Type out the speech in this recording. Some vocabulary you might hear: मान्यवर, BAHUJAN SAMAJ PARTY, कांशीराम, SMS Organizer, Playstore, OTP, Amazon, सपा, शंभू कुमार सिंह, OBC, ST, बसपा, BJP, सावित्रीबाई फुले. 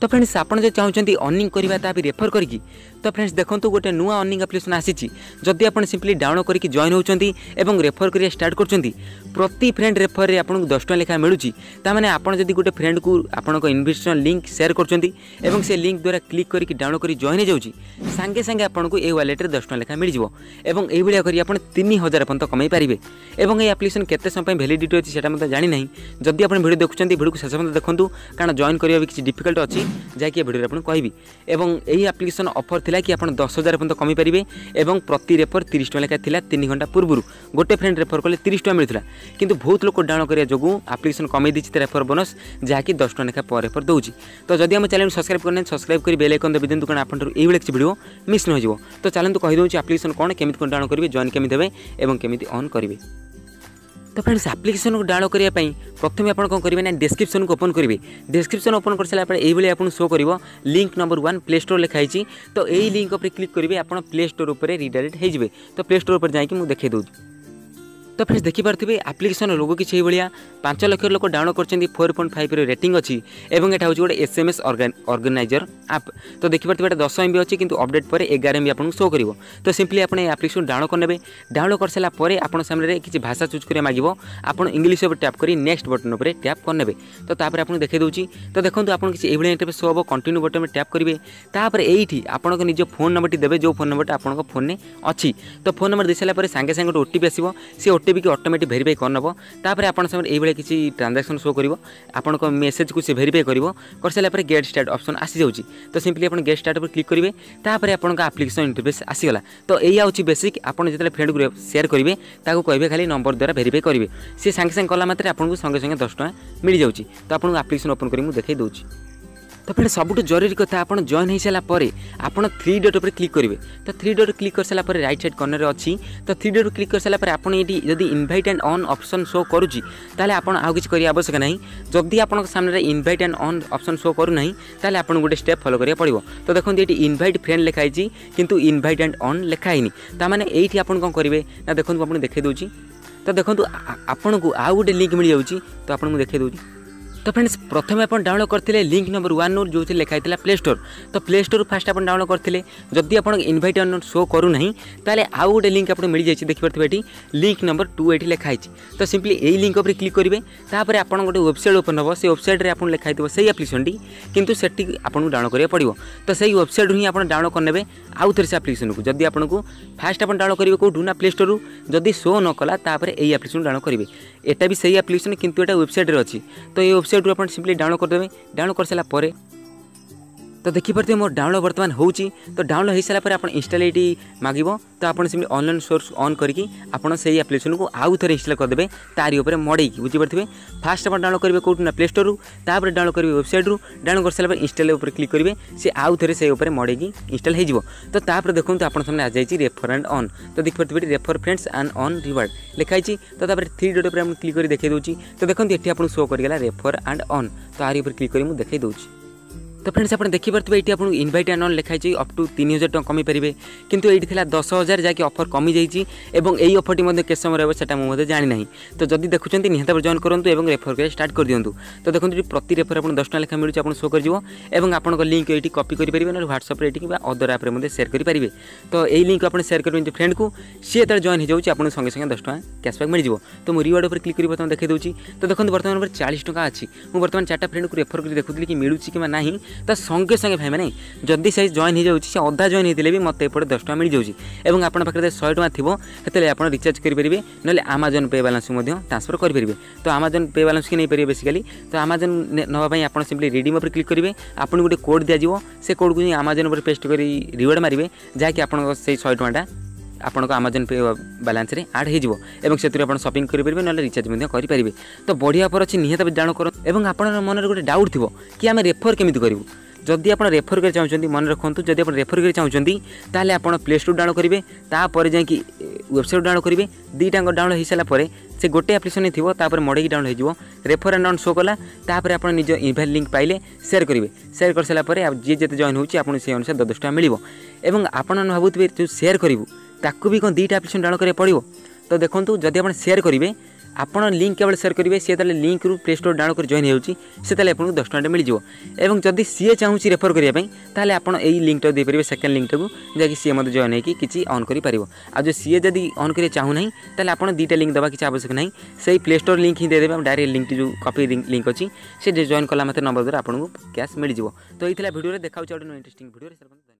तो फ्रेंड्स आपड़ जो चाहते अर्निंग करवा ता भी रेफर करके तो फ्रेंड्स देखो गोटे नुआ अर्निंग आप्लिकेसन आसी जदि आप सिंपली डाउनलोड करके जॉइन होती और रेफर करिया स्टार्ट कर प्रति फ्रेंड रेफर आपको 10 टଙ୍କା लेखा मिलूँ ताने आपड़ जब गोटे फ्रेंड को आपको इनविटेशन लिंक सेयर कर से लिंक द्वारा क्लिक करके डाउनलोड कर जॉइन हो सांगे सांगे आपको ये वालेट 10 ଟଙ୍କା लेखा मिल जाए करी आप 3000 पर्यटन कम पारे और ये आप्लिकेसन केते समय भैलीडिटी अच्छी से जानी ना जदि आप भिडियो देखुं भिडियो को शेष पर्यटन देखूँ कारण जॉइन करने भी किसी डिफिकल्ट अच्छी जहाँकि भिडियो आपको कहबी और यही आप्लिकेसन ऑफर था कि आप 10,000 पर्यटन कम पारे और प्रति रेफर 30 ଟଙ୍କା लेखा था 3 ଘଣ୍ଟା पूर्व गोटे फ्रेंड रेफर कले 30 ଟଙ୍କା मिलता कि बहुत लोग डाउनलोड करने जो आप्लिकेसन कमे रेफर बोनस जहाँकि 10 ଟଙ୍କା लेखा पर रेफर दूसरी। तो जब आम चैनल सब्सक्राइब करना सब्सक्राइब कर बेल आइकन दबे दिखाँ कारण आपंटर ये किसी भिडियो मिस न हो। तो चलो कहीदे आप्लिकेसन कौन केमी कौन डाउनलोड करेंगे जॉइन केमी देवे और केमी ऑन करेंगे। तो फ्रेंड्स आप्लिकेसन को डाउनलोड करने प्रथम आप कौन करेंगे ना डिस्क्रिप्शन को ओपन करेंगे। डिस्क्रिप्शन ओपन कर सारा ये आपको शो कर लिंक नंबर 1 प्ले स्टोर लिखाई तो यही लिंक पर क्लिक करेंगे आप प्ले स्टोर पर रिडायरेक्ट हो जाए। तो प्ले स्टोर पर जाकि मुझे देखो। तो फ्रेंड्स देखिपे आप्लिकेसन लोगो कि सही भाया 5 ଲକ୍ଷ लोक डाउनलोड कर 4.5 रेटिंग अच्छी और यहाँ हूँ गोटे SMS ऑर्गेनाइजर आप। तो देखिपे ये 10 MB अच्छी किंतु अपडेट पर 11 MB आपको शो कर। तो सिंपली आपने आप्लिकेसन डाउनलोड करने डाउनलोड कर सारापर आप सामने किसी भाषा चूज कर मांगो आप इंग्लीश टैप कर नेक्स्ट बटन पर टैप करने। तो आपको देखे दूसरी। तो देखो आपको किसी ये इंटरफेस शो हो कंटिन्यू बटन में टैप करेंगे तापर ये आपको निज फोन नंबर देते जो फोन नंबर आपको फोन में अच्छी। तो फोन नंबर दे सारापर सांगे सांगे गोटे OTP आसो सी OTP की ऑटोमेटिक वेरीफाई करनबो तापर आपण समय एबले किसी ट्रांजैक्शन शो करिवो आपण को मैसेज को से वेरीफाई करिवो कर सेला पर गेट स्टार्ट ऑप्शन आसी जाउची। तो सिंपली आपण गेट स्टार्ट पर क्लिक करिवे तापर आपण का एप्लिकेशन इंटरफेस आसी गला। तो एई आउची बेसिक आपण जेतले फ्रेंड ग्रुप शेयर करिवे ताको कहबे खाली नंबर द्वारा वेरीफाई करिवे से सांगे सांगे कला मात्र आपण को संगे संगे 10 ଟଙ୍କା मिल जाउची। तो आपण एप्लिकेशन ओपन करी मु देखाई दोउची। तो फ्रेंड्स सबुठ जरूरी कथा आपन जॉइन हो सारापर आपड़ 3 डॉट पर क्लिक करेंगे। तो 3 डॉट क्लिक कर सारापर राइट साइड कॉर्नर अच्छी। तो 3 डॉट क्लिक कर सारापर आपड़ ये जब invite and earn option show करुच्ची ताले आपन आउ किसी करने आवश्यक ना जदि आपन सामने invite and earn option show करूना ताले आपन गोटे स्टेप फॉलो करिया पड़ो। तो देखो ये इनभाइट फ्रेंड लिखाई किंतु इनभाइट एंड ऑन लिखाई ताने ये आपन कौन करेंगे ना देखो आपको देखे दूसरी। तो देखो आपन को आउ गोटे लिंक मिल जाऊँ तो आपको देखे दूसरी। तो फ्रेंड्स प्रथम आप डाउनलोड करते लिंक नंबर 1 जो लिखाई था प्ले स्टोर। तो प्ले स्टोर फास्ट आप डाउनलोड करते जदि आप इनभाइट शो करूना ताले आउ गोटे लिंक आपको मिल जाए देखिपे ये लिंक नंबर 2 ये लिखाई। तो सिंपली यही लिंक पर क्लिक करेंगे तापर आप गोटे वेबसाइट ओपन हो से वेबसाइट आपको लिखाई से आप्लिकेसन टी कितु से आपको डाउनलोड करने पड़ो। तो सही वेबसाइट ही आप डाउनलोड करने आउ थे से आप्लिकेसन को जब आपको फास्ट आप डाउनलोड करेंगे कौटू ना प्ले स्टोर जदि शो न कला यही आप्लिकेसन डाउनलोड करेंगे एटा भी सही आप्लिकेसन किंतु एटा वेबसाइट अच्छी। तो ये वेबसाइट रू आप सिंपली डाउनलोड करदेवे डाउनलोड कर सारा पर। तो देखिपे मोर डाउनलोड बर्तमान होची। तो डाउनलोड हो सारापर आप इंस्टॉल ये मागिब तो आप सिंपली ऑनलाइन सोर्स ऑन करके आपड़ से आप्लिकेसन को आउ थे इंस्टॉल करदे तारी उपर मड़ेक बुझीपे फास्ट आप डाउनलोड करेंगे कौटू ना प्ले स्टोर रू तापर डाउनलोड करेंगे वेबसाइट रू डाउनलोड कर सारापर इंस्टॉल उपर क्लिक करेंगे से आउ थे से मड़ेक इंस्टॉल हो। तो तापर देखो आप सामने आ जाए रेफर एंड ऑन। तो देखिपे refer friends and earn reward लिखाई। तो 3 डॉट पर आप क्लिक कर देखे दूसरी। तो देखो ये आपको शो करगला रेफर एंड ऑन। तो आर उपर क्लिक कर मुझे देखे दूसरी। तो फ्रेंड्स आप देखिपे ये आपको इनभाइट एंड ऑन लिखाई अप टू 3,000 ଟଙ୍କା कमी पारे किंतु ये था 10,000 जहाँकि ऑफर कमी जाइए और यही ऑफर के समय रहा मुझे जानी ना। तो जब देखुं निहत जॉइन करूँ और रेफर कर स्टार्ट कर दिंतु। तो देखो प्रति रेफर आप 10 ଟଙ୍କା लेखा मिलूँ आपको शो कर आपको लिंक ये कॉपी करेंगे ना व्हाट्सएप ये कि अदर आप सेयर करेंगे। तो यही लिंक आप सेयर करेंगे फ्रेंड को सी जो जॉइन हो जाए आपको संगे संगे 10 ଟଙ୍କା कैशबैक मिल जाए। तो मुझे रिवार्ड पर क्लिक कर बर्तमान देखे दूसरी। तो देखो बर्तमान मोबाइल 40 ଟଙ୍କା अच्छी मुझे बर्तमान 4टा फ्रेंड को रेफर कर देखुली कि मिलूँ कि ना। तो संगे संगे भाई मैंने जदि से जॉइन हो जाए अधा जॉइन होते भी मत एपटे 10 ଟଙ୍କା मिल जाए और आपन पाखे 100 ଟଙ୍କା थोड़े आप रिचार्ज करेंगे ना Amazon पे बालांस ट्रांसफर करेंगे। तो Amazon पे बालांस की नहीं पारे बेसिकली। तो Amazon नापी आप सिंपली रिडीम पर क्लिक करेंगे आपको गोटे कोड दिज्व से कोड को Amazon पर पेस्ट कर रिवार्ड मारे जहाँकि आपको से 100 ଟଙ୍କାଟା आपन को Amazon पे बालांस आड हो शॉपिंग करेंगे ना रिचार्ज करेंगे। तो बढ़िया अफर अच्छी निहत डाउन कर आप मन गोटे डाउट थी कि आम रेफर केमी करूँ जदि आप रेफर कर चाहते मन रखुद जब आप रेफर कर चाहते ताले आप प्ले स्टोर डाउनलोड करेंगे तापर जा वेबसाइट डाउनलोड करेंगे दुईटा डाउनलोड हो सारापर से गोटे आप्लिकेसन ही थोड़ा तापर मड़े डाउनलोड हो रेफर एंड डाउन शो कला तापर आप निज इनभाइट लिंक पाइले सेयर करेंगे सेयर कर सारापर जी जिते जॉइन हो से अनुसार 10 ଟଙ୍କା मिल और आप भावुवे जो सेयर करूँ ताकू भी कौन 2टा आप्लिकेसन डाउनलोड करने पड़ो। तो देखो जब आप सेयर करेंगे आपड़ लिंक केवल सेयर करेंगे सी तेल लिंक रु प्ले स्टोर डाउनलोड कर जॉइन होता आपको 10 टଙ୍କା मिल जाए। जदि सी चाहूँगी रेफर करने ताल आप लिंकटा देपर सेकेंड लिंक टाक जैक सी मत जॉइन होगी अन् कर आज सी जब अन् कर चाहूना ताल आप दुईटा लिंक दवा किसी आवश्यक ना से प्ले स्टोर लिंक ही देदेव डायरेक्ट लिंक जो कॉपी लिंक अच्छी से जॉइन कला मतलब नंबर द्वारा आपको कैश मिल जाए। तो ये भिडियो देखा गोटे इंटरेस्टिंग भिडियो।